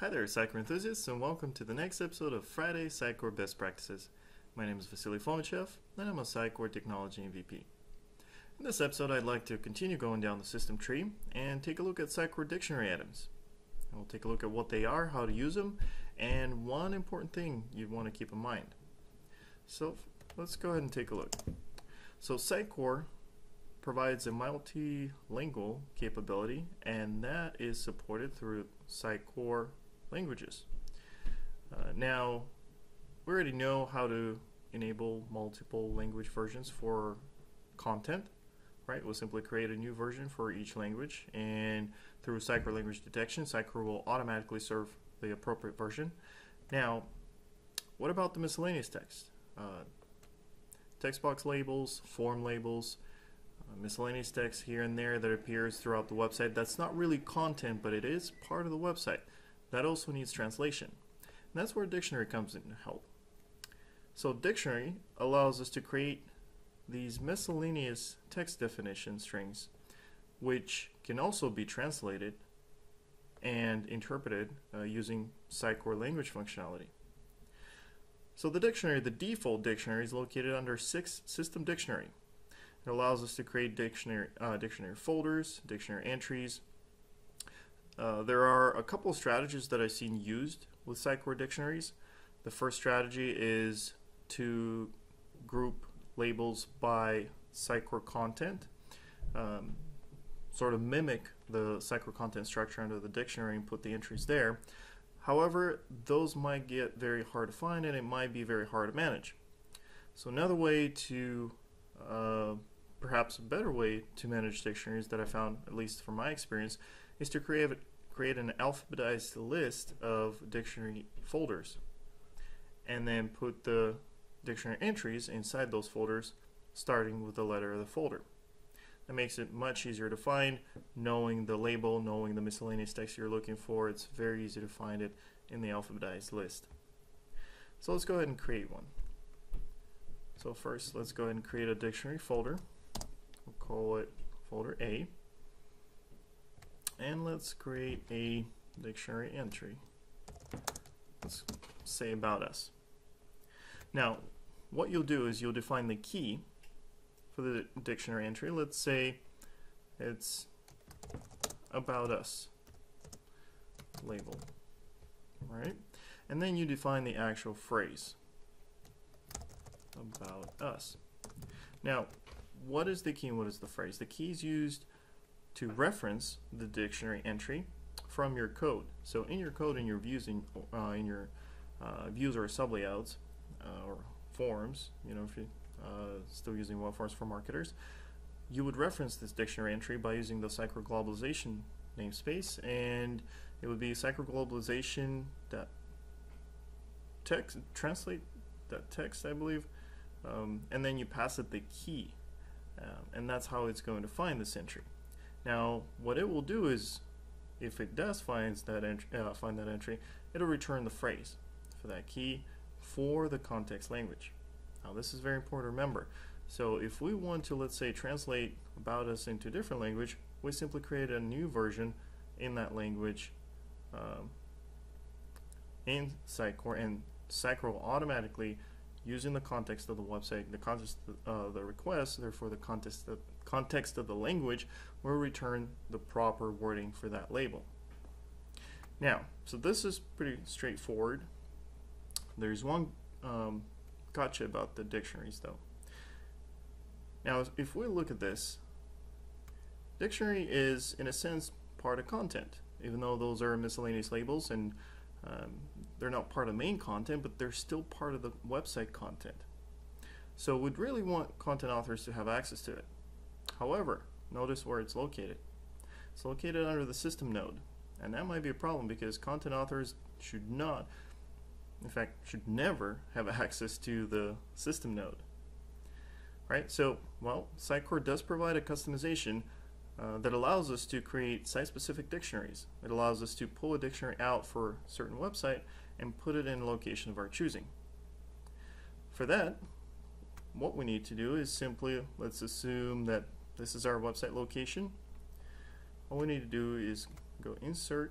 Hi there, Sitecore enthusiasts, and welcome to the next episode of Friday Sitecore Best Practices. My name is Vasiliy Fomichev, and I'm a Sitecore Technology MVP. In this episode, I'd like to continue going down the system tree and take a look at Sitecore dictionary items. And we'll take a look at what they are, how to use them, and one important thing you want to keep in mind. So let's go ahead and take a look. So Sitecore provides a multilingual capability, and that is supported through Sitecore languages. Now, we already know how to enable multiple language versions for content, right? We'll simply create a new version for each language, and through Sitecore language detection, Sitecore will automatically serve the appropriate version. Now, what about the miscellaneous text? Text box labels, form labels, miscellaneous text here and there that appears throughout the website. That's not really content, but it is part of the website. That also needs translation. And that's where dictionary comes in to help. So dictionary allows us to create these miscellaneous text definition strings, which can also be translated and interpreted using Sitecore language functionality. So the dictionary, the default dictionary, is located under System Dictionary. It allows us to create dictionary folders, dictionary entries. There are a couple of strategies that I've seen used with Sitecore dictionaries. The first strategy is to group labels by Sitecore content, sort of mimic the Sitecore content structure under the dictionary and put the entries there. However, those might get very hard to find, and it might be very hard to manage. So another way to perhaps a better way to manage dictionaries that I found, at least from my experience, is to create an alphabetized list of dictionary folders and then put the dictionary entries inside those folders, starting with the letter of the folder. That makes it much easier to find. Knowing the label, knowing the miscellaneous text you're looking for, it's very easy to find it in the alphabetized list. So let's go ahead and create one. So first, let's go ahead and create a dictionary folder. We'll call it folder A. And let's create a dictionary entry. Let's say about us. Now, what you'll do is you'll define the key for the dictionary entry. Let's say it's about us label, right? And then you define the actual phrase, about us. Now, what is the key and what is the phrase? The key is used to reference the dictionary entry from your code. So in your code, in your views, or sublayouts or forms, you know, if you're still using WebForms for marketers, you would reference this dictionary entry by using the Sitecore.Globalization namespace, and it would be Sitecore.Globalization.text, translate that text, I believe, and then you pass it the key, and that's how it's going to find this entry. Now, what it will do is, if it does find that entry, it'll return the phrase for that key for the context language. Now, this is very important to remember. So if we want to, let's say, translate about us into a different language, we simply create a new version in that language in Sitecore, and Sitecore will automatically, using the context of the website, the context of the request, therefore the context of the language, will return the proper wording for that label. Now, so this is pretty straightforward. There's one gotcha about the dictionaries, though. Now, if we look at this, dictionary is, in a sense, part of content, even though those are miscellaneous labels and they're not part of main content, but they're still part of the website content. So we'd really want content authors to have access to it. However, notice where it's located. It's located under the system node, and that might be a problem because content authors should not, in fact, should never have access to the system node. Right? So, well, Sitecore does provide a customization that allows us to create site-specific dictionaries. It allows us to pull a dictionary out for a certain website and put it in a location of our choosing. For that, what we need to do is simply, let's assume that this is our website location. All we need to do is go insert,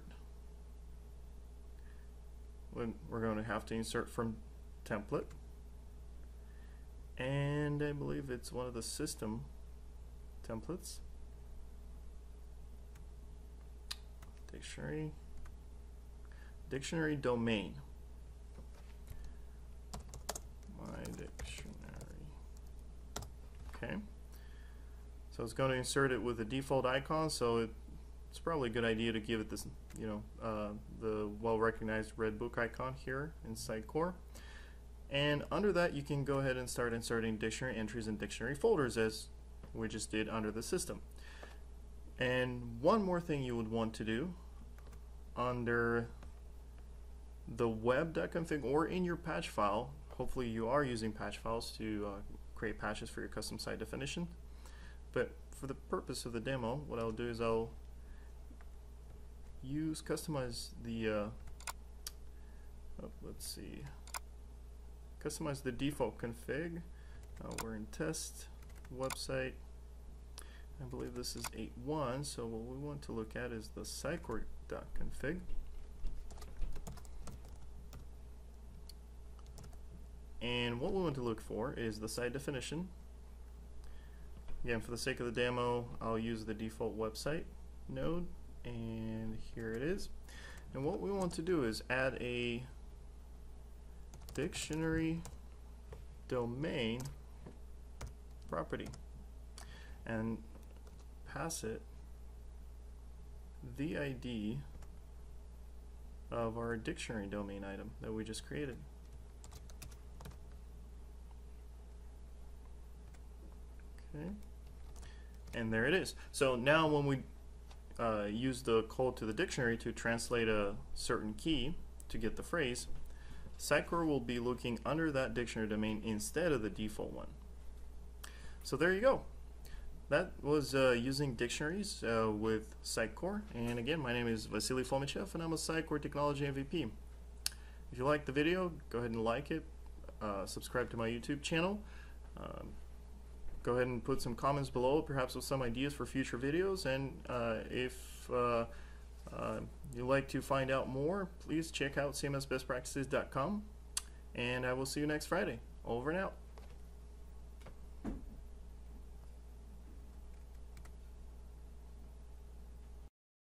we're going to have to insert from template, and I believe it's one of the system templates. Dictionary domain. My dictionary. Okay. So it's going to insert it with a default icon. So it's probably a good idea to give it this, you know, the well-recognized red book icon here in Sitecore. And under that, you can go ahead and start inserting dictionary entries and dictionary folders as we just did under the system. And one more thing you would want to do under the web.config or in your patch file, hopefully you are using patch files to create patches for your custom site definition, but for the purpose of the demo, what I'll do is I'll use customize the default config. We're in test website. I believe this is 8.1, so what we want to look at is the Sitecore.config. And what we want to look for is the site definition. Again, for the sake of the demo, I'll use the default website node, and here it is. And what we want to do is add a dictionary domain property and pass it the ID of our dictionary domain item that we just created. Okay, and there it is. So now when we use the call to the dictionary to translate a certain key to get the phrase, Sitecore will be looking under that dictionary domain instead of the default one. So there you go. That was using dictionaries with Sitecore. And again, my name is Vasiliy Fomichev, and I'm a Sitecore Technology MVP. If you like the video, go ahead and like it. Subscribe to my YouTube channel. Go ahead and put some comments below, perhaps with some ideas for future videos. And if you'd like to find out more, please check out CMSBestPractices.com. And I will see you next Friday. Over and out.